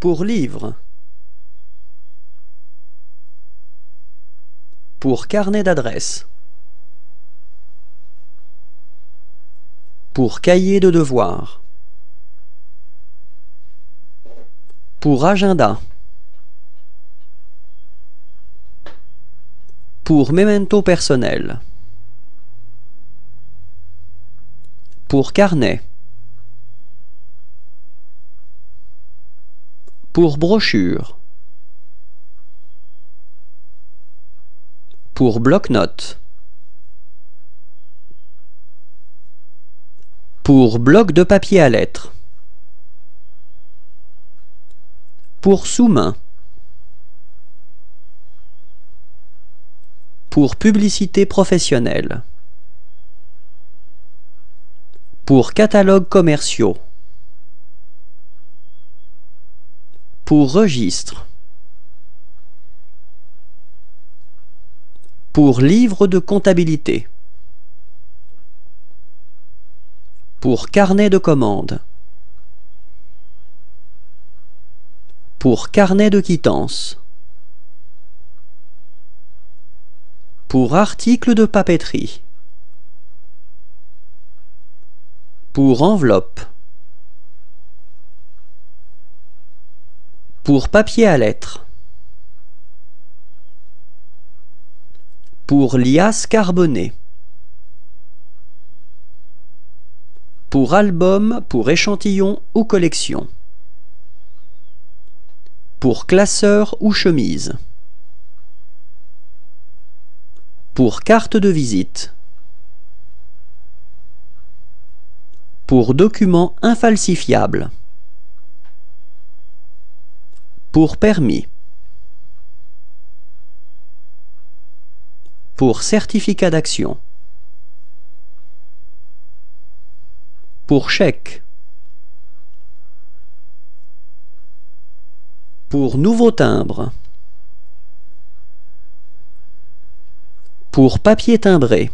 pour livre, pour carnet d'adresse, pour cahier de devoirs, pour agenda, pour memento personnel, pour carnet, pour brochure, pour bloc-notes, pour bloc de papier à lettres, pour sous-main, pour publicité professionnelle, pour catalogues commerciaux, pour registre, pour livre de comptabilité, pour carnet de commande, pour carnet de quittance, pour article de papeterie, pour enveloppe, pour papier à lettres, pour liasse carbonée, pour album, pour échantillon ou collection, pour classeur ou chemise, pour carte de visite, pour document infalsifiable, pour permis, pour certificat d'action, pour chèque, pour nouveau timbre, pour papier timbré,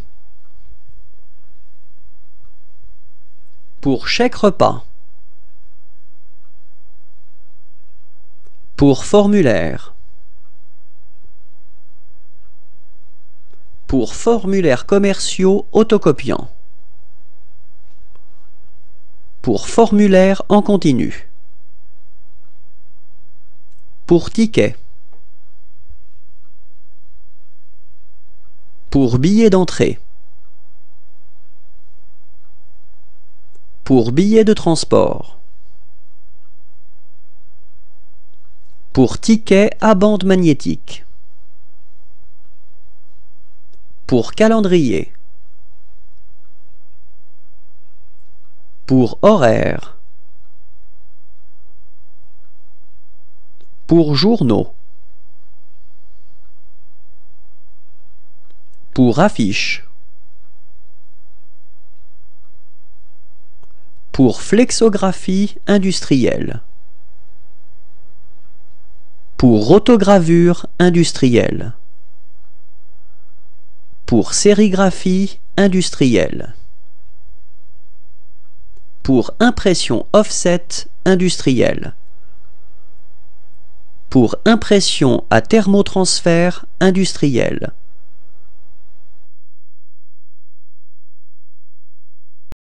pour chèque repas, pour formulaire, pour formulaires commerciaux autocopiants, pour formulaire en continu, pour ticket, pour billet d'entrée, pour billet de transport, pour ticket à bande magnétique, pour calendrier, pour horaire, pour journaux, pour affiche, pour flexographie industrielle, pour autogravure industrielle, pour sérigraphie industrielle, pour impression offset industrielle, pour impression à thermotransfert industrielle,